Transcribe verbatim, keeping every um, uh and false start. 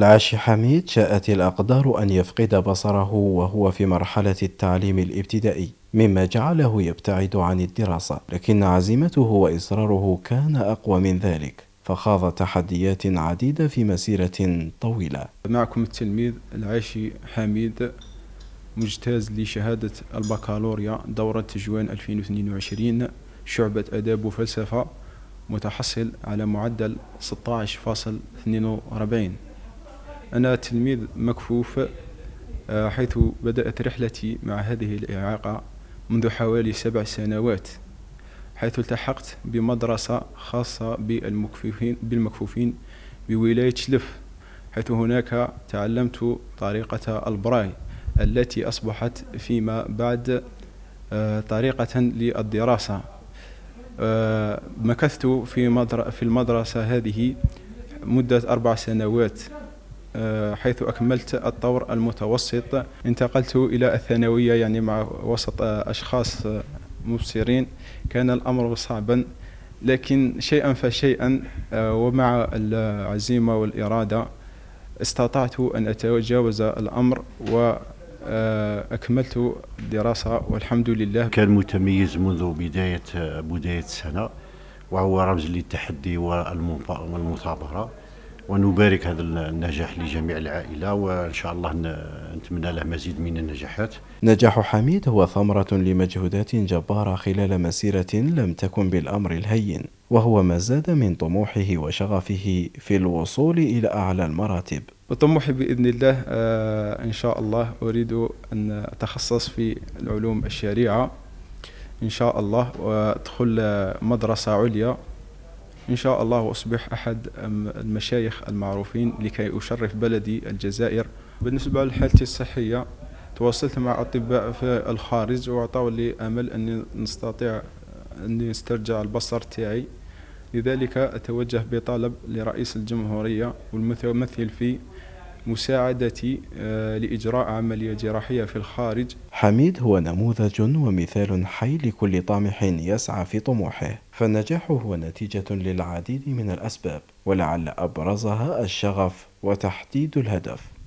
العاشي حميد شاءت الأقدار أن يفقد بصره وهو في مرحلة التعليم الابتدائي، مما جعله يبتعد عن الدراسة، لكن عزيمته وإصراره كان أقوى من ذلك، فخاض تحديات عديدة في مسيرة طويلة. معكم التلميذ العاشي حميد، مجتاز لشهادة البكالوريا دورة تجوان ألفين واثنين وعشرين، شعبة آداب وفلسفة، متحصل على معدل ستة عشر فاصل اثنين وأربعين. أنا تلميذ مكفوف، حيث بدأت رحلتي مع هذه الإعاقة منذ حوالي سبع سنوات، حيث التحقت بمدرسة خاصة بالمكفوفين بالمكفوفين بولاية شلف، حيث هناك تعلمت طريقة البراي التي أصبحت فيما بعد طريقة للدراسة. مكثت في في المدرسة هذه مدة أربع سنوات، حيث أكملت الطور المتوسط، انتقلت إلى الثانوية يعني مع وسط أشخاص مبصرين. كان الأمر صعبا، لكن شيئا فشيئا ومع العزيمة والإرادة استطعت أن أتجاوز الأمر وأكملت الدراسة والحمد لله. كان متميز منذ بداية بداية السنة، وهو رمز للتحدي والمثابرة، ونبارك هذا النجاح لجميع العائلة، وإن شاء الله نتمنى له مزيد من النجاحات. نجاح حميد هو ثمرة لمجهودات جبارة خلال مسيرة لم تكن بالأمر الهين، وهو ما زاد من طموحه وشغفه في الوصول إلى أعلى المراتب. وطموحي بإذن الله إن شاء الله أريد أن أتخصص في العلوم الشريعة إن شاء الله، وأدخل مدرسة عليا إن شاء الله، وأصبح أحد المشايخ المعروفين لكي أشرف بلدي الجزائر. بالنسبة لحالتي الصحية، تواصلت مع أطباء في الخارج وأعطوا لي أمل أني نستطيع أني استرجع البصر تاعي، لذلك أتوجه بطلب لرئيس الجمهورية والمتمثل في مساعدتي لإجراء عملية جراحية في الخارج. حميد هو نموذج ومثال حي لكل طامح يسعى في طموحه، فالنجاح هو نتيجة للعديد من الأسباب، ولعل أبرزها الشغف وتحديد الهدف.